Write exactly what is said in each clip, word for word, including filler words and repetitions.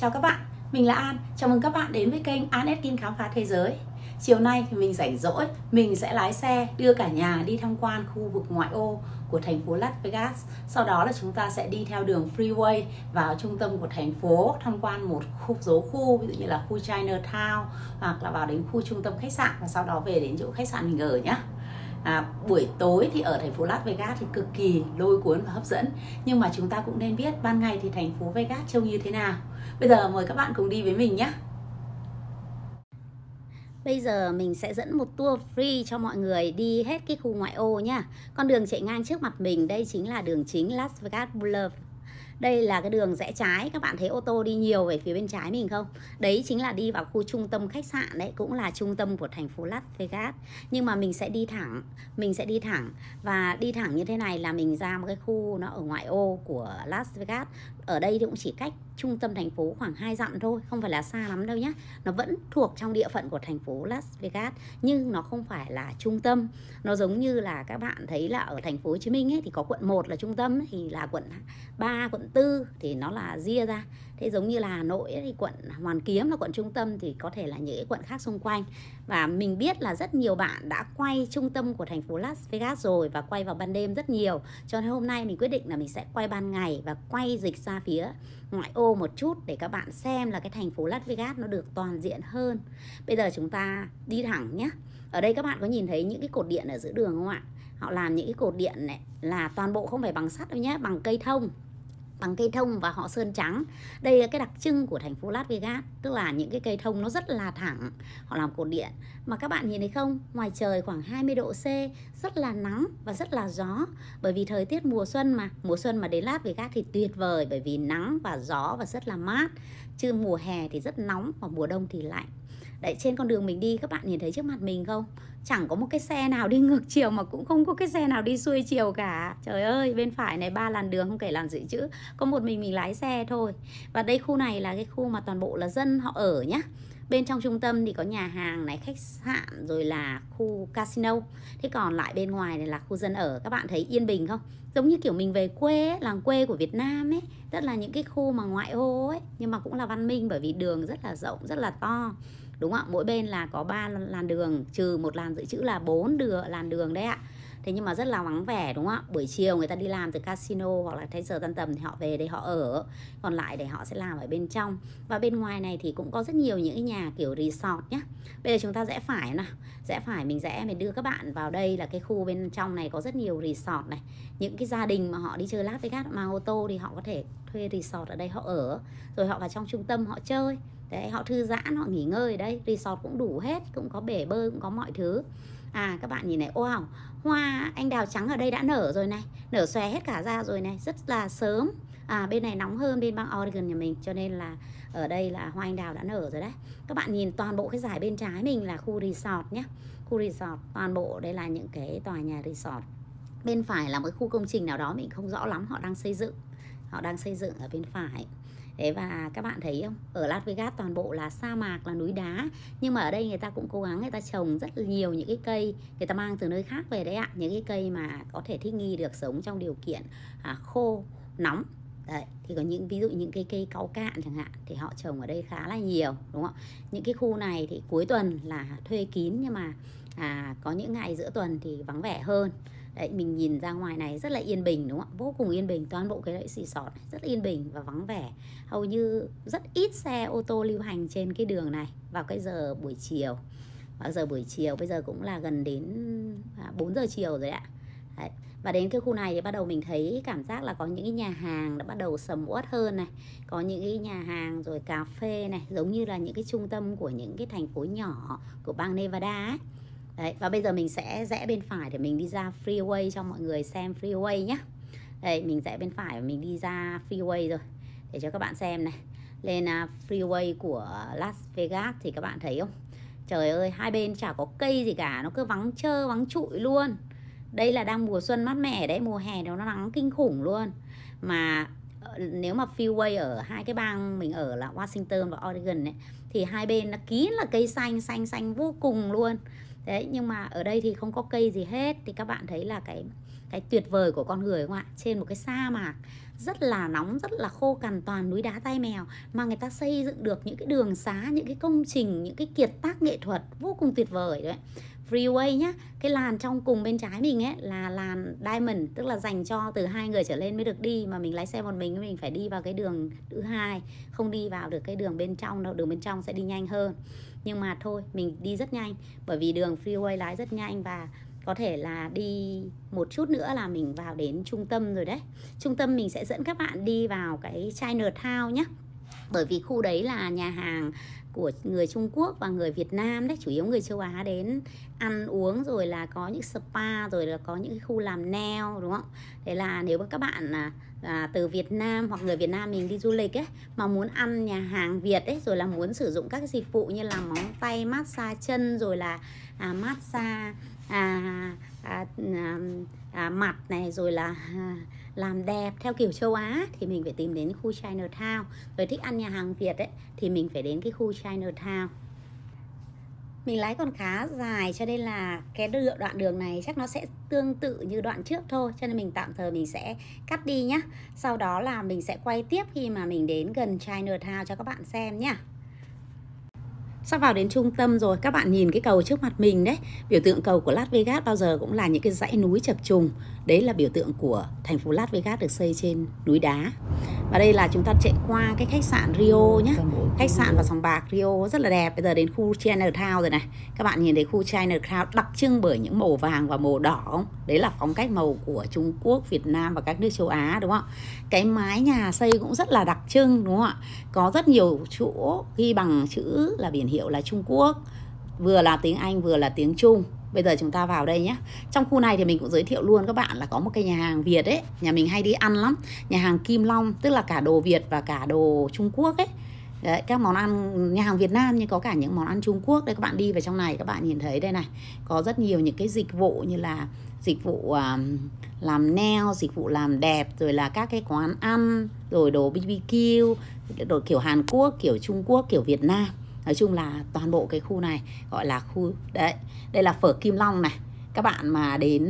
Chào các bạn, mình là An. Chào mừng các bạn đến với kênh Ann Adkins khám phá thế giới. Chiều nay thì mình rảnh rỗi, mình sẽ lái xe đưa cả nhà đi tham quan khu vực ngoại ô của thành phố Las Vegas. Sau đó là chúng ta sẽ đi theo đường Freeway vào trung tâm của thành phố, tham quan một khu số khu, ví dụ như là khu Chinatown hoặc là vào đến khu trung tâm khách sạn và sau đó về đến chỗ khách sạn mình ở nhé. À, buổi tối thì ở thành phố Las Vegas thì cực kỳ lôi cuốn và hấp dẫn. Nhưng mà chúng ta cũng nên biết ban ngày thì thành phố Vegas trông như thế nào. Bây giờ mời các bạn cùng đi với mình nhé. Bây giờ mình sẽ dẫn một tour free cho mọi người đi hết cái khu ngoại ô nhá. Con đường chạy ngang trước mặt mình đây chính là đường chính Las Vegas Boulevard. Đây là cái đường rẽ trái, các bạn thấy ô tô đi nhiều về phía bên trái mình không? Đấy chính là đi vào khu trung tâm khách sạn, đấy cũng là trung tâm của thành phố Las Vegas. Nhưng mà mình sẽ đi thẳng, mình sẽ đi thẳng và đi thẳng như thế này là mình ra một cái khu nó ở ngoại ô của Las Vegas. Ở đây thì cũng chỉ cách trung tâm thành phố khoảng hai dặm thôi, không phải là xa lắm đâu nhé. Nó vẫn thuộc trong địa phận của thành phố Las Vegas nhưng nó không phải là trung tâm. Nó giống như là các bạn thấy là ở thành phố Hồ Chí Minh ấy, thì có quận một là trung tâm, thì là quận ba, quận tư thì nó là ria ra. Thế giống như là Hà Nội ấy, thì quận Hoàn Kiếm là quận trung tâm, thì có thể là những quận khác xung quanh. Và mình biết là rất nhiều bạn đã quay trung tâm của thành phố Las Vegas rồi và quay vào ban đêm rất nhiều. Cho nên hôm nay mình quyết định là mình sẽ quay ban ngày và quay dịch ra phía ngoại ô một chút để các bạn xem là cái thành phố Las Vegas nó được toàn diện hơn. Bây giờ chúng ta đi thẳng nhé. Ở đây các bạn có nhìn thấy những cái cột điện ở giữa đường không ạ? Họ làm những cái cột điện này là toàn bộ không phải bằng sắt đâu nhé, bằng cây thông. Bằng cây thông và họ sơn trắng. Đây là cái đặc trưng của thành phố Las Vegas, tức là những cái cây thông nó rất là thẳng. Họ làm cột điện. Mà các bạn nhìn thấy không? Ngoài trời khoảng hai mươi độ C, rất là nắng và rất là gió. Bởi vì thời tiết mùa xuân mà. Mùa xuân mà đến Las Vegas thì tuyệt vời, bởi vì nắng và gió và rất là mát. Chứ mùa hè thì rất nóng và mùa đông thì lạnh. Đấy, trên con đường mình đi các bạn nhìn thấy trước mặt mình không? Chẳng có một cái xe nào đi ngược chiều mà cũng không có cái xe nào đi xuôi chiều cả. Trời ơi, bên phải này ba làn đường không kể làn dự trữ, có một mình mình lái xe thôi. Và đây khu này là cái khu mà toàn bộ là dân họ ở nhá. Bên trong trung tâm thì có nhà hàng này, khách sạn rồi là khu casino. Thế còn lại bên ngoài này là khu dân ở. Các bạn thấy yên bình không? Giống như kiểu mình về quê ấy, làng quê của Việt Nam ấy. Rất là những cái khu mà ngoại ô ấy, nhưng mà cũng là văn minh bởi vì đường rất là rộng, rất là to. Đúng không ạ? Mỗi bên là có ba làn đường, trừ một làn dự trữ là bốn đường, làn đường đấy ạ. Thế nhưng mà rất là vắng vẻ đúng không ạ? Buổi chiều người ta đi làm từ casino hoặc là thấy giờ tan tầm thì họ về đây họ ở. Còn lại để họ sẽ làm ở bên trong. Và bên ngoài này thì cũng có rất nhiều những cái nhà kiểu resort nhé. Bây giờ chúng ta rẽ phải nào. Rẽ phải mình rẽ, mình đưa các bạn vào đây là cái khu bên trong này có rất nhiều resort này. Những cái gia đình mà họ đi chơi Las Vegas mang ô tô thì họ có thể thuê resort ở đây họ ở. Rồi họ vào trong trung tâm họ chơi. Đấy, họ thư giãn, họ nghỉ ngơi đấy. Resort cũng đủ hết, cũng có bể bơi, cũng có mọi thứ. À, các bạn nhìn này, wow, hoa anh đào trắng ở đây đã nở rồi này. Nở xòe hết cả ra rồi này, rất là sớm. À, bên này nóng hơn bên bang Oregon nhà mình, cho nên là ở đây là hoa anh đào đã nở rồi đấy. Các bạn nhìn toàn bộ cái dải bên trái mình là khu resort nhé. Khu resort, toàn bộ đây là những cái tòa nhà resort. Bên phải là một khu công trình nào đó mình không rõ lắm, họ đang xây dựng. Họ đang xây dựng ở bên phải. Đấy, và các bạn thấy không, ở Las Vegas toàn bộ là sa mạc, là núi đá. Nhưng mà ở đây người ta cũng cố gắng, người ta trồng rất nhiều những cái cây người ta mang từ nơi khác về đấy ạ. Những cái cây mà có thể thích nghi được sống trong điều kiện à, khô, nóng. Đấy, thì có những ví dụ những cái cây cáu cạn chẳng hạn thì họ trồng ở đây khá là nhiều đúng không? Những cái khu này thì cuối tuần là thuê kín, nhưng mà à, có những ngày giữa tuần thì vắng vẻ hơn. Đấy, mình nhìn ra ngoài này rất là yên bình đúng không ạ? Vô cùng yên bình, toàn bộ cái dãy resort này rất yên bình và vắng vẻ. Hầu như rất ít xe ô tô lưu hành trên cái đường này vào cái giờ buổi chiều. Vào giờ buổi chiều bây giờ cũng là gần đến bốn giờ chiều rồi ạ. Đấy. Và đến cái khu này thì bắt đầu mình thấy cảm giác là có những cái nhà hàng đã bắt đầu sầm uất hơn này. Có những cái nhà hàng rồi cà phê này, giống như là những cái trung tâm của những cái thành phố nhỏ của bang Nevada ấy. Đấy, và bây giờ mình sẽ rẽ bên phải để mình đi ra freeway cho mọi người xem freeway nhé. Đây, mình rẽ bên phải và mình đi ra freeway rồi. Để cho các bạn xem này. Lên freeway của Las Vegas thì các bạn thấy không? Trời ơi, hai bên chả có cây gì cả, nó cứ vắng trơ, vắng trụi luôn. Đây là đang mùa xuân mát mẻ đấy, mùa hè nó nắng kinh khủng luôn. Mà nếu mà freeway ở hai cái bang mình ở là Washington và Oregon ấy, thì hai bên nó kín là cây xanh, xanh xanh vô cùng luôn. Đấy, nhưng mà ở đây thì không có cây gì hết. Thì các bạn thấy là cái cái tuyệt vời của con người, đúng không ạ? Trên một cái sa mạc rất là nóng, rất là khô cằn, toàn núi đá tai mèo, mà người ta xây dựng được những cái đường xá, những cái công trình, những cái kiệt tác nghệ thuật vô cùng tuyệt vời đấy. Freeway nhá, cái làn trong cùng bên trái mình ấy là làn Diamond, tức là dành cho từ hai người trở lên mới được đi, mà mình lái xe một mình mình phải đi vào cái đường thứ hai, không đi vào được cái đường bên trong đâu, đường bên trong sẽ đi nhanh hơn. Nhưng mà thôi, mình đi rất nhanh bởi vì đường Freeway lái rất nhanh, và có thể là đi một chút nữa là mình vào đến trung tâm rồi đấy. Trung tâm mình sẽ dẫn các bạn đi vào cái Chinatown nhé, bởi vì khu đấy là nhà hàng của người Trung Quốc và người Việt Nam đấy, chủ yếu người châu Á đến ăn uống, rồi là có những spa, rồi là có những khu làm nail, đúng không? Thế là nếu mà các bạn à, từ Việt Nam hoặc người Việt Nam mình đi du lịch ấy, mà muốn ăn nhà hàng Việt ấy, rồi là muốn sử dụng các cái dịch vụ như là móng tay, massage chân, rồi là à, massage à, à, à, à, mặt này, rồi là à, làm đẹp theo kiểu châu Á thì mình phải tìm đến khu Chinatown. Rồi thích ăn nhà hàng Việt ấy thì mình phải đến cái khu Chinatown. Mình lái còn khá dài cho nên là cái đoạn đường này chắc nó sẽ tương tự như đoạn trước thôi, cho nên mình tạm thời mình sẽ cắt đi nhá. Sau đó là mình sẽ quay tiếp khi mà mình đến gần Chinatown cho các bạn xem nhá. Sắp vào đến trung tâm rồi, các bạn nhìn cái cầu trước mặt mình đấy, biểu tượng cầu của Las Vegas bao giờ cũng là những cái dãy núi chập trùng. Đấy là biểu tượng của thành phố Las Vegas được xây trên núi đá. Và đây là chúng ta chạy qua cái khách sạn Rio nhé, khách sạn và sòng bạc Rio rất là đẹp. Bây giờ đến khu Chinatown rồi này, các bạn nhìn thấy khu Chinatown đặc trưng bởi những màu vàng và màu đỏ không? Đấy là phong cách màu của Trung Quốc, Việt Nam và các nước châu Á, đúng không? Cái mái nhà xây cũng rất là đặc trưng, đúng không ạ? Có rất nhiều chỗ ghi bằng chữ là biển hiệu là Trung Quốc, vừa là tiếng Anh vừa là tiếng Trung. Bây giờ chúng ta vào đây nhé. Trong khu này thì mình cũng giới thiệu luôn các bạn là có một cái nhà hàng Việt ấy, nhà mình hay đi ăn lắm, nhà hàng Kim Long, tức là cả đồ Việt và cả đồ Trung Quốc ấy. Đấy, các món ăn nhà hàng Việt Nam nhưng có cả những món ăn Trung Quốc. Đây các bạn đi vào trong này các bạn nhìn thấy đây này, có rất nhiều những cái dịch vụ như là dịch vụ làm nail, dịch vụ làm đẹp, rồi là các cái quán ăn, rồi đồ bê bê kiu, đồ kiểu Hàn Quốc, kiểu Trung Quốc, kiểu Việt Nam. Nói chung là toàn bộ cái khu này gọi là khu đấy. Đây là Phở Kim Long này. Các bạn mà đến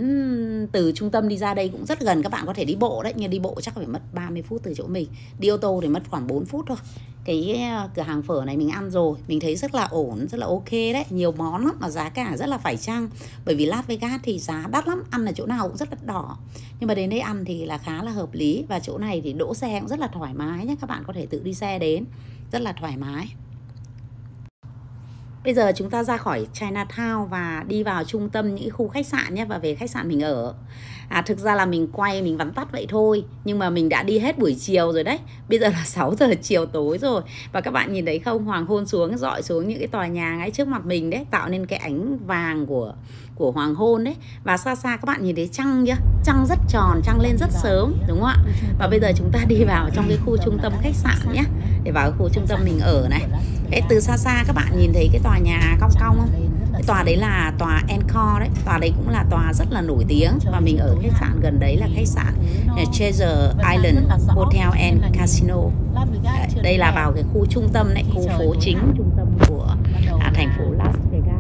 từ trung tâm đi ra đây cũng rất gần, các bạn có thể đi bộ đấy, nhưng đi bộ chắc phải mất ba mươi phút từ chỗ mình. Đi ô tô thì mất khoảng bốn phút thôi. Cái cửa hàng phở này mình ăn rồi, mình thấy rất là ổn, rất là ok đấy, nhiều món lắm mà giá cả rất là phải chăng. Bởi vì Las Vegas thì giá đắt lắm, ăn ở chỗ nào cũng rất là đỏ. Nhưng mà đến đây ăn thì là khá là hợp lý, và chỗ này thì đỗ xe cũng rất là thoải mái nhé, các bạn có thể tự đi xe đến, rất là thoải mái. Bây giờ chúng ta ra khỏi Chinatown và đi vào trung tâm những khu khách sạn nhé, và về khách sạn mình ở. À, thực ra là mình quay, mình vắn tắt vậy thôi, nhưng mà mình đã đi hết buổi chiều rồi đấy. Bây giờ là sáu giờ chiều tối rồi. Và các bạn nhìn thấy không, hoàng hôn xuống, dọi xuống những cái tòa nhà ngay trước mặt mình đấy, tạo nên cái ánh vàng của của hoàng hôn đấy. Và xa xa các bạn nhìn thấy trăng nhá, trăng rất tròn, trăng lên rất sớm, đúng không ạ? Và bây giờ chúng ta đi vào trong cái khu trung tâm khách sạn nhé, để vào khu trung tâm mình ở này. Đấy, từ xa xa các bạn nhìn thấy cái tòa nhà cong cong không? Cái tòa đấy là tòa Encore đấy, tòa đấy cũng là tòa rất là nổi tiếng, và mình ở khách sạn gần đấy là khách sạn Treasure Island Hotel and Casino. Đấy, đây là vào cái khu trung tâm đấy, khu phố chính trung tâm của à, thành phố Las Vegas.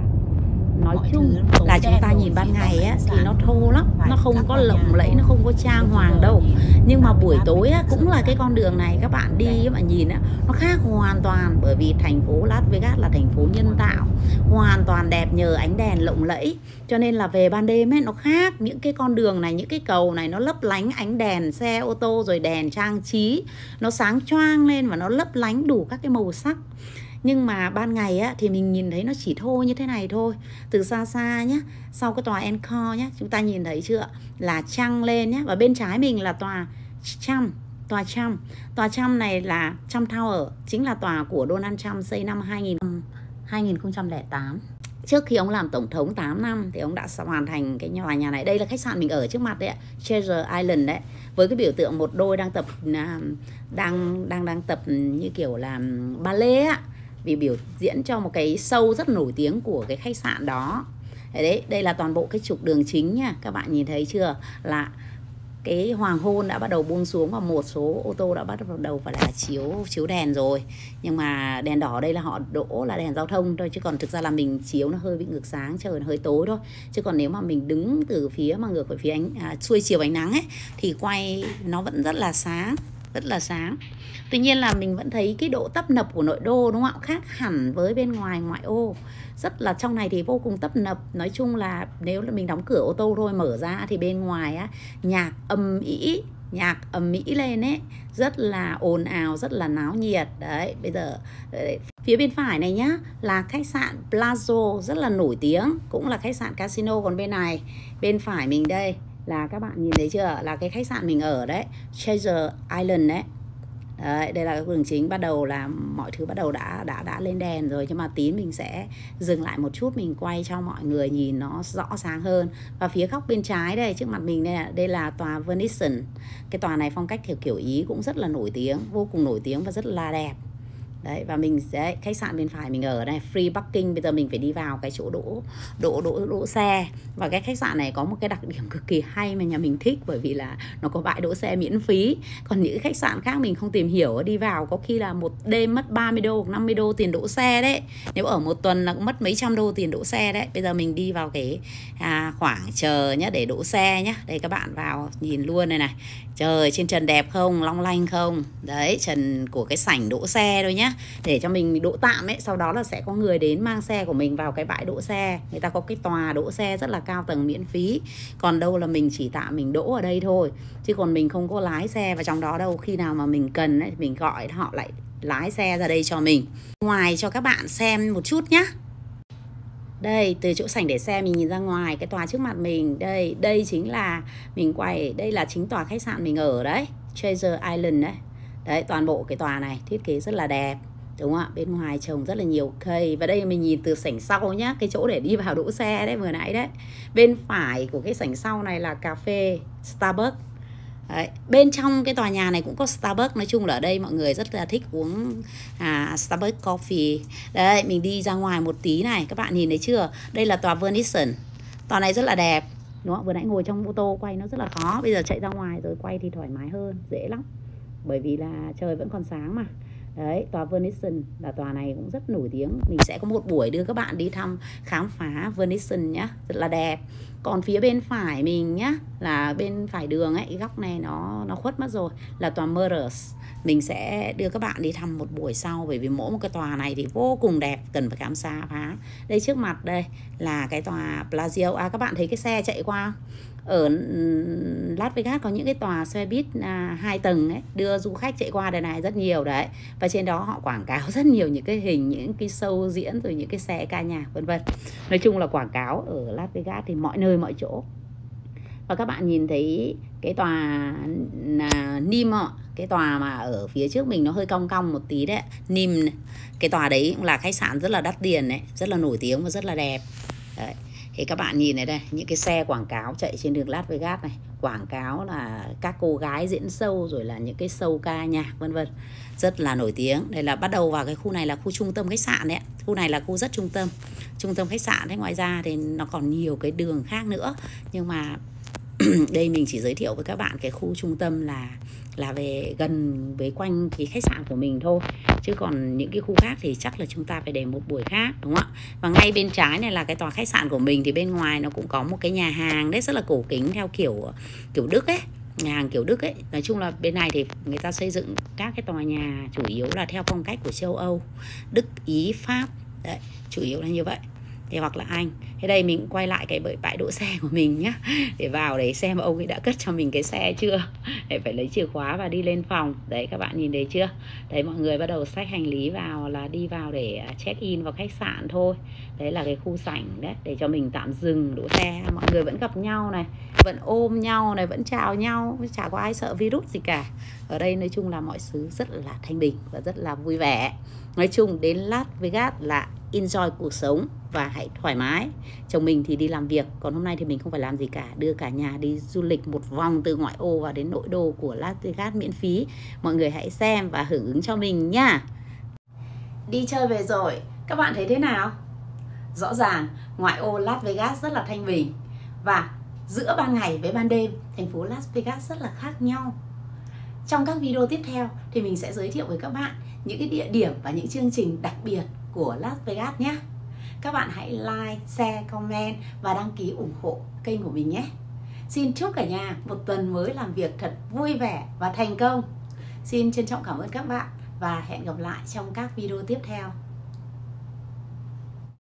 Nói chung là chúng ta nhìn ban ngày á, thì nó thô lắm, nó không có lộng lẫy, nó không có trang hoàng đâu. Nhưng mà buổi tối á, cũng là cái con đường này các bạn đi, các bạn nhìn á, nó khác hoàn toàn, bởi vì thành phố Las Vegas là thành phố nhân tạo, hoàn toàn đẹp nhờ ánh đèn lộng lẫy. Cho nên là về ban đêm ấy, nó khác, những cái con đường này, những cái cầu này nó lấp lánh ánh đèn xe ô tô, rồi đèn trang trí, nó sáng choang lên và nó lấp lánh đủ các cái màu sắc. Nhưng mà ban ngày á, thì mình nhìn thấy nó chỉ thô như thế này thôi. Từ xa xa nhé, sau cái tòa Encore nhé, chúng ta nhìn thấy chưa, là trăng lên nhé. Và bên trái mình là tòa Trump, tòa Trump Tòa Trump này là Trump Tower, chính là tòa của Donald Trump xây năm hai nghìn không trăm lẻ tám. Trước khi ông làm tổng thống tám năm thì ông đã hoàn thành cái tòa nhà này. Đây là khách sạn mình ở trước mặt đấy, Treasure Island đấy, với cái biểu tượng một đôi đang tập đang đang đang tập như kiểu là ballet á, vì biểu diễn cho một cái show rất nổi tiếng của cái khách sạn đó. Đấy, đây là toàn bộ cái trục đường chính nha, các bạn nhìn thấy chưa, là cái hoàng hôn đã bắt đầu buông xuống và một số ô tô đã bắt đầu phải là chiếu chiếu đèn rồi. Nhưng mà đèn đỏ ở đây là họ đỗ là đèn giao thông thôi, chứ còn thực ra là mình chiếu nó hơi bị ngược sáng, trời nó hơi tối thôi. Chứ còn nếu mà mình đứng từ phía mà ngược về phía ánh à, xuôi chiều ánh nắng ấy thì quay nó vẫn rất là sáng, rất là sáng. Tuy nhiên là mình vẫn thấy cái độ tấp nập của nội đô, đúng không ạ, khác hẳn với bên ngoài ngoại ô. Rất là trong này thì vô cùng tấp nập. Nói chung là nếu là mình đóng cửa ô tô thôi, mở ra thì bên ngoài á, nhạc âm ỉ, nhạc ầm ĩ lên ấy, rất là ồn ào, rất là náo nhiệt. Đấy, bây giờ đấy, phía bên phải này nhá là khách sạn Plasio rất là nổi tiếng, cũng là khách sạn casino. Còn bên này, bên phải mình đây là các bạn nhìn thấy chưa, là cái khách sạn mình ở đấy, Treasure Island đấy. Đấy, đây là cái đường chính, bắt đầu là mọi thứ bắt đầu đã đã đã lên đèn rồi. Nhưng mà tí mình sẽ dừng lại một chút, mình quay cho mọi người nhìn nó rõ sáng hơn. Và phía góc bên trái đây, trước mặt mình đây là, đây là tòa Vernison. Cái tòa này phong cách kiểu kiểu Ý cũng rất là nổi tiếng, vô cùng nổi tiếng và rất là đẹp. Đấy, và mình sẽ khách sạn bên phải mình ở đây, free parking. Bây giờ mình phải đi vào cái chỗ đỗ đỗ đỗ đỗ xe. Và cái khách sạn này có một cái đặc điểm cực kỳ hay mà nhà mình thích, bởi vì là nó có bãi đỗ xe miễn phí. Còn những khách sạn khác mình không tìm hiểu, đi vào có khi là một đêm mất ba mươi đô, năm mươi đô tiền đỗ xe đấy. Nếu ở một tuần là cũng mất mấy trăm đô tiền đỗ xe đấy. Bây giờ mình đi vào cái à, khoảng chờ nhá để đỗ xe nhá. Đây các bạn vào nhìn luôn này này. Trời, trên trần đẹp không, long lanh không? Đấy, trần của cái sảnh đỗ xe thôi nhá, để cho mình đỗ tạm ấy, sau đó là sẽ có người đến mang xe của mình vào cái bãi đỗ xe. Người ta có cái tòa đỗ xe rất là cao tầng miễn phí. Còn đâu là mình chỉ tạm mình đỗ ở đây thôi, chứ còn mình không có lái xe vào trong đó đâu. Khi nào mà mình cần ấy, mình gọi họ lại lái xe ra đây cho mình. Ngoài cho các bạn xem một chút nhá. Đây, từ chỗ sảnh để xe mình nhìn ra ngoài cái tòa trước mặt mình. Đây, đây chính là mình quay, đây là chính tòa khách sạn mình ở đấy, Treasure Island đấy. Đấy, toàn bộ cái tòa này thiết kế rất là đẹp, đúng không ạ? Bên ngoài trồng rất là nhiều cây. Và đây mình nhìn từ sảnh sau nhá, cái chỗ để đi vào đỗ xe đấy vừa nãy đấy. Bên phải của cái sảnh sau này là cà phê Starbucks. Đấy, bên trong cái tòa nhà này cũng có Starbucks. Nói chung là ở đây mọi người rất là thích uống à, Starbucks coffee. Đấy, mình đi ra ngoài một tí này, các bạn nhìn thấy chưa? Đây là tòa Vernison. Tòa này rất là đẹp, đúng không? Vừa nãy ngồi trong ô tô quay nó rất là khó, bây giờ chạy ra ngoài rồi quay thì thoải mái hơn, dễ lắm. Bởi vì là trời vẫn còn sáng mà. Đấy, tòa Venetian là tòa này cũng rất nổi tiếng. Mình sẽ có một buổi đưa các bạn đi thăm khám phá Venetian nhá, rất là đẹp. Còn phía bên phải mình nhá, là bên phải đường ấy, góc này nó nó khuất mất rồi, là tòa Murus. Mình sẽ đưa các bạn đi thăm một buổi sau, bởi vì mỗi một cái tòa này thì vô cùng đẹp, cần phải khám phá. Đây trước mặt đây là cái tòa Plasio. À, các bạn thấy cái xe chạy qua ở Las Vegas có những cái tòa xe buýt à, hai tầng ấy, đưa du khách chạy qua đây này rất nhiều đấy. Và trên đó họ quảng cáo rất nhiều những cái hình, những cái show diễn, rồi những cái xe ca nhạc vân vân. Nói chung là quảng cáo ở Las Vegas thì mọi nơi mọi chỗ. Và các bạn nhìn thấy cái tòa là Nim, cái tòa mà ở phía trước mình nó hơi cong cong một tí đấy, Nim. Cái tòa đấy cũng là khách sạn rất là đắt tiền đấy, rất là nổi tiếng và rất là đẹp. Đấy. Thì các bạn nhìn này đây, những cái xe quảng cáo chạy trên đường Las Vegas này, quảng cáo là các cô gái diễn show, rồi là những cái show ca nhạc vân vân, rất là nổi tiếng. Đây là bắt đầu vào cái khu này là khu trung tâm khách sạn đấy, khu này là khu rất trung tâm, trung tâm khách sạn đấy. Ngoài ra thì nó còn nhiều cái đường khác nữa, nhưng mà đây mình chỉ giới thiệu với các bạn cái khu trung tâm là là về gần với quanh cái khách sạn của mình thôi, chứ còn những cái khu khác thì chắc là chúng ta phải để một buổi khác, đúng không ạ? Và ngay bên trái này là cái tòa khách sạn của mình, thì bên ngoài nó cũng có một cái nhà hàng đấy, rất là cổ kính theo kiểu kiểu Đức ấy, nhà hàng kiểu Đức ấy. Nói chung là bên này thì người ta xây dựng các cái tòa nhà chủ yếu là theo phong cách của châu Âu, Đức, Ý, Pháp đấy, chủ yếu là như vậy. Thì hoặc là Anh. Thế đây mình quay lại cái bãi đỗ xe của mình nhá, để vào đấy xem ông ấy đã cất cho mình cái xe chưa, để phải lấy chìa khóa và đi lên phòng. Đấy, các bạn nhìn thấy chưa? Đấy, mọi người bắt đầu xách hành lý vào là đi vào để check in vào khách sạn thôi. Đấy là cái khu sảnh đấy, để cho mình tạm dừng đỗ xe. Mọi người vẫn gặp nhau này, vẫn ôm nhau này, vẫn chào nhau, chả có ai sợ virus gì cả. Ở đây nói chung là mọi thứ rất là thanh bình và rất là vui vẻ. Nói chung đến Las Vegas là enjoy cuộc sống và hãy thoải mái. Chồng mình thì đi làm việc, còn hôm nay thì mình không phải làm gì cả, đưa cả nhà đi du lịch một vòng từ ngoại ô và đến nội đô của Las Vegas miễn phí. Mọi người hãy xem và hưởng ứng cho mình nha. Đi chơi về rồi, các bạn thấy thế nào? Rõ ràng ngoại ô Las Vegas rất là thanh bình và giữa ban ngày với ban đêm, thành phố Las Vegas rất là khác nhau. Trong các video tiếp theo thì mình sẽ giới thiệu với các bạn những cái địa điểm và những chương trình đặc biệt của Las Vegas nhé. Các bạn hãy like, share, comment và đăng ký ủng hộ kênh của mình nhé. Xin chúc cả nhà một tuần mới làm việc thật vui vẻ và thành công. Xin trân trọng cảm ơn các bạn và hẹn gặp lại trong các video tiếp theo.